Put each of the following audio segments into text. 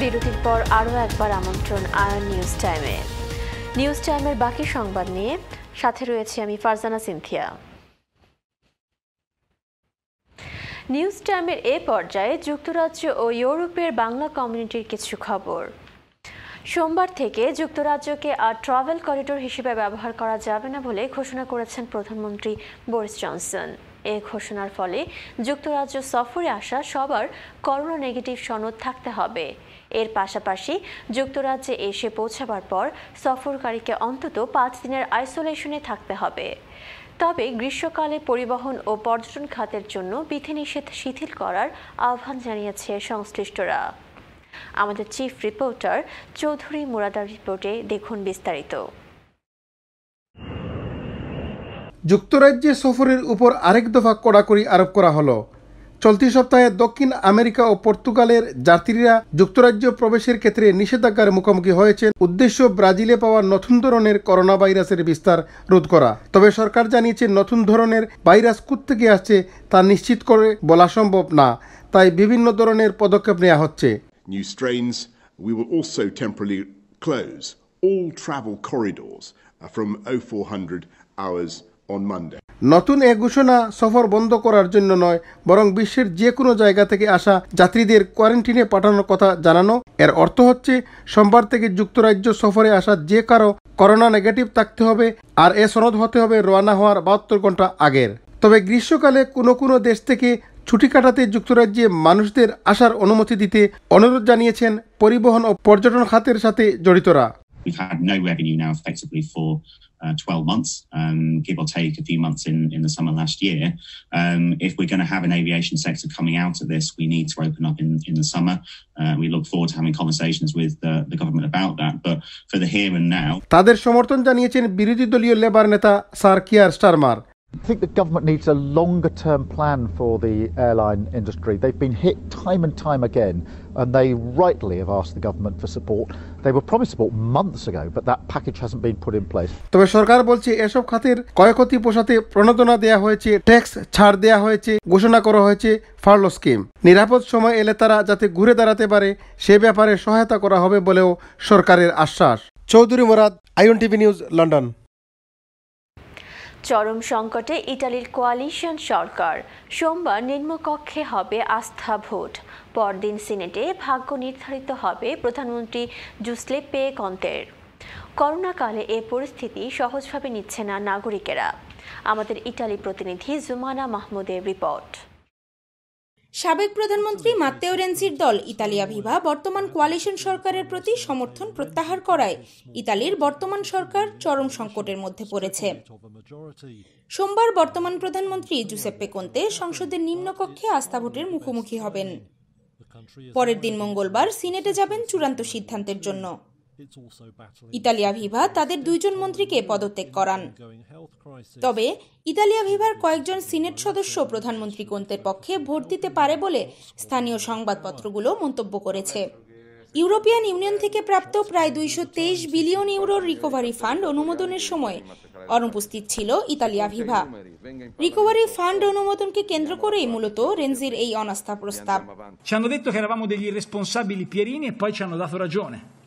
বিরতির পর আরও একবার আমন্ত্রণ আয়ন নিউজ টাইমে। নিউজ টাইমের বাকি সংবাদ নিয়ে সাথে রয়েছে আমি ফারজানা সিনথিয়া। নিউজ টাইমের এ পর্যায়ে যুক্তরাজ্য ও ইউরোপের বাংলা কমিউনিটির কিছু খবর। সোমবার থেকে যুক্তরাজ্যকে আর ট্রাভেল করিডোর হিসেবে ব্যবহার করা যাবে না বলে ঘোষণা করেছেন প্রধানমন্ত্রী বোরিস জনসন। এ ঘোষণার ফলে যুক্তরাজ্য সফরে আসা সবার করোনা নেগেটিভ সনদ থাকতে হবে। এর পাশাপাশি যুক্তরাজ্যে এসে পৌঁছাবার পর সফরকারীকে অন্তত 5 দিনের আইসোলেশনে থাকতে হবে। তবে গ্রীষ্মকালে পরিবহন ও পর্যটন খাতের জন্য বিধিনিষেধ শিথিল করার আহ্বান জানিয়েছে সংশ্লিষ্টরা। আমাদের চিফ রিপোর্টার চৌধুরী মুরাদার রিপোর্টে দেখুন বিস্তারিত। যুক্তরাজ্যে সফরের উপর আরেক দফা কড়াকড়ি আরোপ করা হলো। চলতি সপ্তাহে দক্ষিণ আমেরিকা ও পর্তুগালের যাত্রীরা যুক্তরাজ্য প্রবেশের ক্ষেত্রে নিষেধাজ্ঞার মুখোমুখি হয়েছে। উদ্দেশ্য ব্রাজিলে পাওয়া নতুন ধরনের করোনা ভাইরাসের বিস্তার রোধ করা। তবে সরকার জানিয়েছে নতুন ধরনের ভাইরাস কোত্থেকে আসছে তা নিশ্চিত করে বলা সম্ভব না, তাই বিভিন্ন ধরনের পদক্ষেপ নেওয়া হচ্ছে। New strains, we will also temporarily close all travel corridors from 0400 hours on Monday. নতুন এক ঘোষণা সফর বন্ধ করার জন্য নয়, বরং বিশ্বের যে কোনো জায়গা থেকে আসা যাত্রীদের কোয়ারেন্টিনে পাঠানোর কথা জানানো। এর অর্থ হচ্ছে সোমবার থেকে যুক্তরাজ্য সফরে আসা যে কারো করোনা নেগেটিভ থাকতে হবে, আর এ সনদ হতে হবে রওনা হওয়ার 72 ঘন্টা আগের। তবে গ্রীষ্মকালে কোনো কোনো দেশ থেকে ছুটি কাটাতে যুক্তরাজ্যে মানুষদের আসার অনুমতি দিতে অনুরোধ জানিয়েছেন পরিবহন ও পর্যটন খাতের সাথে জড়িতরা। We've had no revenue now effectively for 12 months, give or take a few months in the summer last year. If we're going to have an aviation sector coming out of this, we need to open up in the summer. We look forward to having conversations with the government about that. But for the here and now... তাদের সমর্থন জানিয়েছেন বিরোধী দলীয় Labour নেতা sir Keir Starmer. I think the government needs a longer-term plan for the airline industry. They've been hit time and time again, and they rightly have asked the government for support. They were promised support months ago, but that package hasn't been put in place. তবে সরকার বলছে এসব খাতের কয়ক্ষতি পোষাতে প্রণোদনা দেয়া হয়েছে, tax ছাড় দেয়া হয়েছে, ঘোষণা করা হয়েছে ফার্লো স্কিম। নিরাপদ সময় এলে তারা যাতে ঘুরে দাঁড়াতে পারে সে ব্যাপারে সহায়তা করা হবে বলেও সরকারের আশ্বাস। Chowdhury Murad, আইওন TV news, London. চরম সংকটে ইতালির কোয়ালিশন সরকার। সোমবার নিম্নকক্ষে হবে আস্থা ভোট। পরদিন সিনেটে ভাগ্য নির্ধারিত হবে প্রধানমন্ত্রী জুসেপ্পে কন্তের। করোনাকালে এ পরিস্থিতি সহজভাবে নিচ্ছে না নাগরিকেরা। আমাদের ইতালি প্রতিনিধি জুমানা মাহমুদের রিপোর্ট। সাবেক প্রধানমন্ত্রী মাত্তেও রেনসির দল ইতালিয়া ভিভা বর্তমান কোয়ালিশন সরকারের প্রতি সমর্থন প্রত্যাহার করায় ইতালির বর্তমান সরকার চরম সংকটের মধ্যে পড়েছে। সোমবার বর্তমান প্রধানমন্ত্রী জুসেপ্পে কোন্তে সংসদের নিম্নকক্ষে আস্থা ভোটের মুখোমুখি হবেন। পরের দিন মঙ্গলবার সিনেটে যাবেন চূড়ান্ত সিদ্ধান্তের জন্য। ইতালিয়া ভিভা তাদের 2 জন মন্ত্রীকে পদত্যাগ করান। তবে ইতালিয়া ভিভার কয়েকজন সিনেট সদস্য প্রধানমন্ত্রী কোন্তের পক্ষে ভোট দিতে পারে বলে স্থানীয় সংবাদপত্রগুলো মন্তব্য করেছে। ইউরোপিয়ান ইউনিয়ন থেকে প্রাপ্ত প্রায় 223 বিলিয়ন ইউরোর রিকভারি ফান্ড অনুমোদনের সময় অনুপস্থিত ছিল ইতালিয়া ভিভা। রিকভারি ফান্ড অনুমোদনকে কেন্দ্র করেই মূলত রেনজির এই অনাস্থা প্রস্তাব।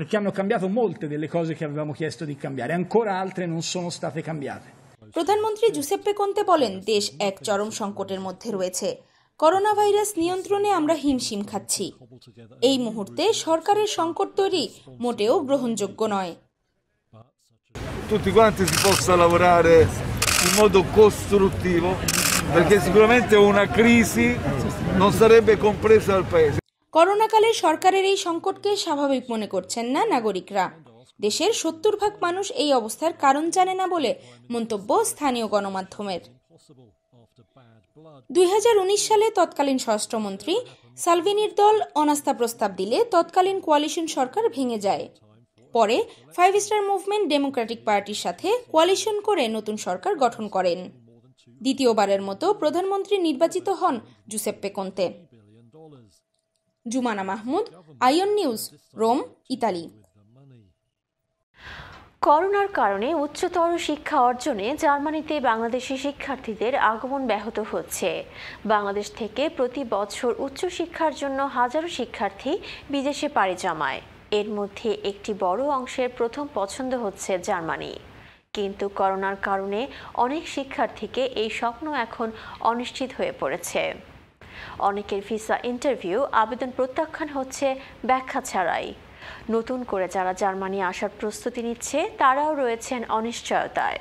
perché hanno cambiato molte delle cose che avevamo chiesto di cambiare, ancora altre non sono state cambiate. প্রধানমন্ত্রী জুসেপ্পে কোন্তে বলেন দেশ এক চরম সংকটের মধ্যে রয়েছে। করোনা ভাইরাস নিয়ন্ত্রণে আমরা হিমশিম খাচ্ছি। এই মুহূর্তে সরকারের সংকট তৈরি মোটেও গ্রহণযোগ্য নয়। Tutti quanti si possa lavorare in modo costruttivo perché sicuramente una crisi non sarebbe compresa al paese. করোনাকালে সরকারের এই সংকটকে স্বাভাবিক মনে করছেন না নাগরিকরা। দেশের 70% মানুষ এই অবস্থার কারণ জানে না বলে মন্তব্য স্থানীয় গণমাধ্যমের। 2019 সালে তৎকালীন স্বরাষ্ট্রমন্ত্রী সালভিনির দল অনাস্থা প্রস্তাব দিলে তৎকালীন কোয়ালিশন সরকার ভেঙে যায়। পরে 5 স্টার মুভমেন্ট ডেমোক্রেটিক পার্টির সাথে কোয়ালিশন করে নতুন সরকার গঠন করেন। দ্বিতীয়বারের মতো প্রধানমন্ত্রী নির্বাচিত হন Giuseppe Conte. Jumana Mahmud, আইওন news, Rome, Italy. করোনার কারণে উচ্চতর শিক্ষা অর্জনে জার্মানিতে বাংলাদেশি শিক্ষার্থীদের আগমন ব্যাহত হচ্ছে। বাংলাদেশ থেকে প্রতি বছর উচ্চ শিক্ষার জন্য হাজারো শিক্ষার্থী বিদেশে পাড়ি জমায়। এর মধ্যে একটি বড় অংশের প্রথম পছন্দ হচ্ছে জার্মানি। কিন্তু করোনার কারণে অনেক শিক্ষার্থীকে এই স্বপ্ন এখন অনিশ্চিত হয়ে পড়েছে। অনেকের ভিসা ইন্টারভিউ আবেদন প্রত্যাখ্যান হচ্ছে ব্যাখ্যা ছাড়াই। নতুন করে যারা জার্মানি আসার প্রস্তুতি নিচ্ছে তারাও রয়েছেন অনিশ্চয়তায়।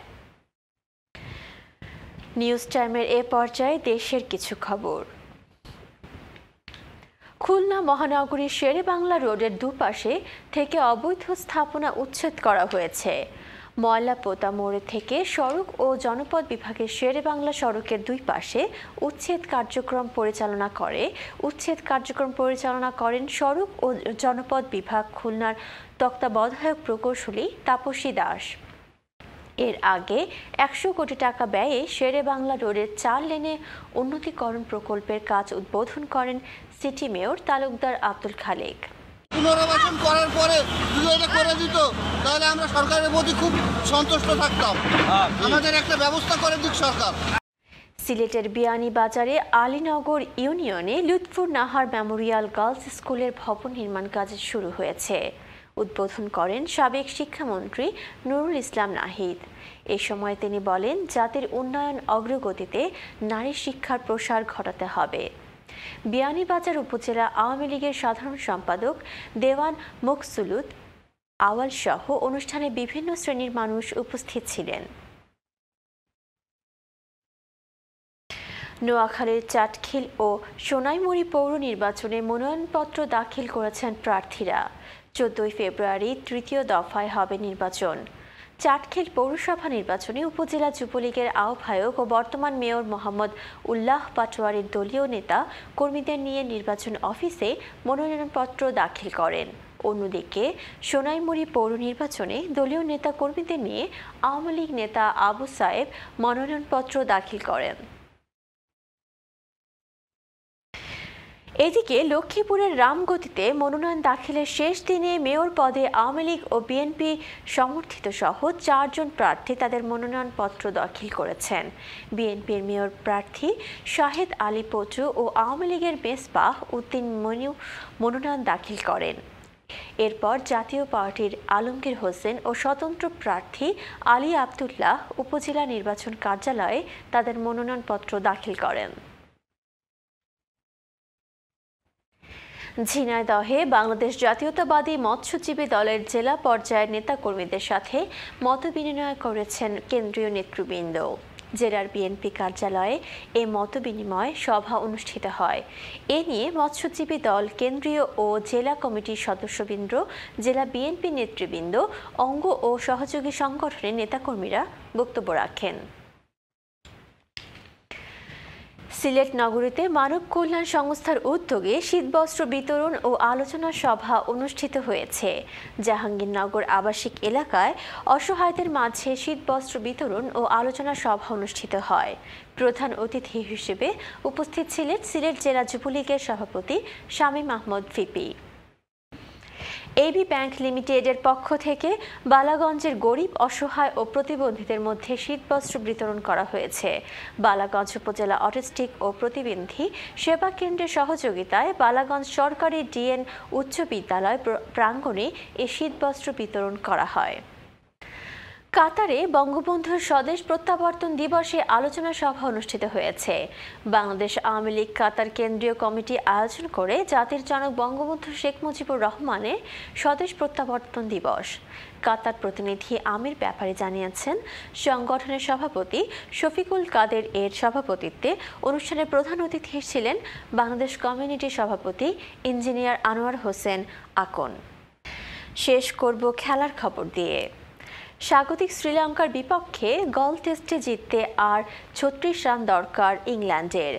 নিউজ টাইমের এ পর্যায়ে দেশের কিছু খবর। খুলনা মহানগরীর শেরেবাংলা রোডের দুপাশে থেকে অবৈধ স্থাপনা উচ্ছেদ করা হয়েছে। ময়লা পোতা মোড়ে থেকে সড়ক ও জনপদ বিভাগের শেরেবাংলা সড়কের দুই পাশে উচ্ছেদ কার্যক্রম পরিচালনা করেন সড়ক ও জনপদ বিভাগ খুলনার তত্ত্বাবধায়ক প্রকৌশলী তাপসী দাস। এর আগে 100 কোটি টাকা ব্যয়ে শেরেবাংলা রোডের 4 লেনে উন্নতিকরণ প্রকল্পের কাজ উদ্বোধন করেন সিটি মেয়র তালুকদার আব্দুল খালেক। পুনর্বাসন করার পরে যদি এটা করে দিত তাহলে আমরা সরকারের প্রতি খুব সন্তুষ্ট থাকতাম। আমাদের একটা ব্যবস্থা করে দিক সরকার। সিলেটের বিয়ানীবাজারে আলীনগর ইউনিয়নে লুৎফুর নাহার মেমোরিয়াল গার্লস স্কুলের ভবন নির্মাণ কাজ শুরু হয়েছে। উদ্বোধন করেন সাবেক শিক্ষামন্ত্রী নুরুল ইসলাম নাহিদ। এ সময় তিনি বলেন, জাতির উন্নয়ন অগ্রগতিতে নারী শিক্ষার প্রসার ঘটাতে হবে। বিয়ানীবাজার উপজেলা আওয়ামী লীগের সাধারণ সম্পাদক দেওয়ান মকসুলুদ আওয়াল সহ অনুষ্ঠানে বিভিন্ন শ্রেণীর মানুষ উপস্থিত ছিলেন। নোয়াখালীর চাটখিল ও সোনাইমুড়ি পৌর নির্বাচনে মনোনয়নপত্র দাখিল করেছেন প্রার্থীরা। 14 ফেব্রুয়ারি 3য় দফায় হবে নির্বাচন। চাটখিল পৌরসভা নির্বাচনে উপজেলা যুবলীগের আহ্বায়ক ও বর্তমান মেয়র মোহাম্মদ উল্লাহ পাটোয়ারির দলীয় নেতা কর্মীদের নিয়ে নির্বাচন অফিসে মনোনয়নপত্র দাখিল করেন। অন্যদিকে সোনাইমুড়ি পৌর নির্বাচনে দলীয় নেতা কর্মীদের নিয়ে আওয়ামী লীগ নেতা আবু সাহেব মনোনয়নপত্র দাখিল করেন। এদিকে লক্ষ্মীপুরের রামগতিতে মনোনয়ন দাখিলের শেষ দিনে মেয়র পদে আওয়ামী লীগ ও বিএনপি সমর্থিত সহ 4 জন প্রার্থী তাদের মনোনয়নপত্র দাখিল করেছেন। বিএনপির মেয়র প্রার্থী শাহেদ আলী পটু ও আওয়ামী লীগের মেসবাহ উদ্দিন মনিউ মনোনয়ন দাখিল করেন। এরপর জাতীয় পার্টির আলমগীর হোসেন ও স্বতন্ত্র প্রার্থী আলী আবদুল্লাহ উপজেলা নির্বাচন কার্যালয়ে তাদের মনোনয়নপত্র দাখিল করেন। ঝিনাইদহে বাংলাদেশ জাতীয়তাবাদী মৎস্যজীবী দলের জেলা পর্যায়ের নেতাকর্মীদের সাথে মতবিনিময় করেছেন কেন্দ্রীয় নেতৃবৃন্দ। জেলার বিএনপি কার্যালয়ে এ মতবিনিময় সভা অনুষ্ঠিত হয়। এ নিয়ে মৎস্যজীবী দল কেন্দ্রীয় ও জেলা কমিটির সদস্যবৃন্দ, জেলা বিএনপি নেতৃবৃন্দ, অঙ্গ ও সহযোগী সংগঠনের নেতাকর্মীরা বক্তব্য রাখেন। সিলেট নগরীতে মানব কল্যাণ সংস্থার উদ্যোগে শীতবস্ত্র বিতরণ ও আলোচনা সভা অনুষ্ঠিত হয়েছে। জাহাঙ্গীরনগর আবাসিক এলাকায় অসহায়দের মাঝে শীতবস্ত্র বিতরণ ও আলোচনা সভা অনুষ্ঠিত হয়। প্রধান অতিথি হিসেবে উপস্থিত ছিলেন সিলেট জেলা যুবলীগের সভাপতি Shamim Ahmed VP. AB bank লিমিটেডের পক্ষ থেকে বালাগঞ্জের গরিব, অসহায় ও প্রতিবন্ধীদের মধ্যে শীতবস্ত্র বিতরণ করা হয়েছে। বালাগঞ্জ উপজেলা অটিস্টিক ও প্রতিবন্ধী সেবা কেন্দ্রের সহযোগিতায় বালাগঞ্জ সরকারি ডিএন উচ্চ বিদ্যালয় প্রাঙ্গণে এই শীতবস্ত্র বিতরণ করা হয়। কাতারে বঙ্গবন্ধুর স্বদেশ প্রত্যাবর্তন দিবসে আলোচনা সভা অনুষ্ঠিত হয়েছে। বাংলাদেশ আওয়ামী লীগ কাতার কেন্দ্রীয় কমিটি আয়োজন করে জাতির জনক বঙ্গবন্ধু শেখ মুজিবুর রহমানের স্বদেশ প্রত্যাবর্তন দিবস। কাতার প্রতিনিধি আমির ব্যাপারে জানিয়েছেন, সংগঠনের সভাপতি শফিকুল কাদের এর সভাপতিত্বে অনুষ্ঠানে প্রধান অতিথি ছিলেন বাংলাদেশ কমিউনিটির সভাপতি ইঞ্জিনিয়ার আনোয়ার হোসেন আকন। শেষ করব খেলার খবর দিয়ে। স্বাগতিক শ্রীলঙ্কার বিপক্ষে গল টেস্টে জিততে আর 36 রান দরকার ইংল্যান্ডের।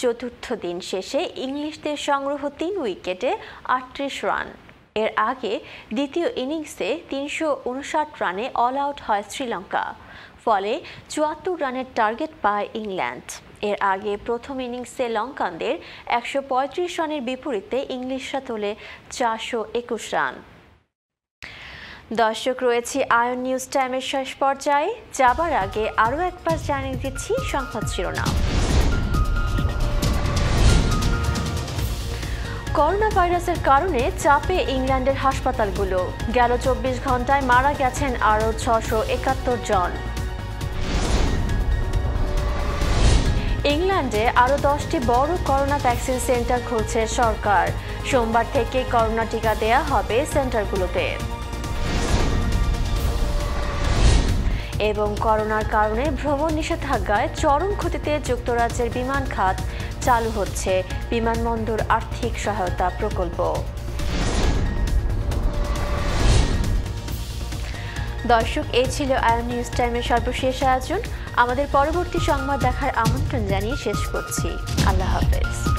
4র্থ দিন শেষে ইংলিশদের সংগ্রহ 3 উইকেটে 38 রান। এর আগে দ্বিতীয় ইনিংসে 359 রানে অল আউট হয় শ্রীলঙ্কা, ফলে 74 রানের টার্গেট পায় ইংল্যান্ড। এর আগে প্রথম ইনিংসে লঙ্কানদের 135 রানের বিপরীতে ইংলিশরা তোলে 421 রান। दर्शक रयेछि आयन न्यूज टाइमेर शेष पर्याये जाबार आगे आरो एकबार जानिये दिচ্ছি সংবাদ শিরোনাম। করোনা ভাইরাসের কারণে চাপে ইংল্যান্ডের হাসপাতালগুলো গেল ২৪ ঘন্টায় মারা গেছেন আরও ৬৭১ জন। ইংল্যান্ডে আরও ১০টি বড় করোনা ভ্যাকসিন সেন্টার খুলছে সরকার। সোমবার থেকে করোনা টিকা দেয়া হবে সেন্টারগুলোতে। এবং করোনার কারণে ভ্রমণ নিষেধাজ্ঞায় চরম ক্ষতিতে যুক্তরাজ্যের বিমান খাত চালু হচ্ছে বিমানবন্দর আর্থিক সহায়তা প্রকল্প। দর্শক এই ছিল আয়ন নিউজ টাইমের সর্বশেষ আয়োজন। আমাদের পরবর্তী সংবাদ দেখার আমন্ত্রণ জানিয়ে শেষ করছি। আল্লাহ হাফেজ।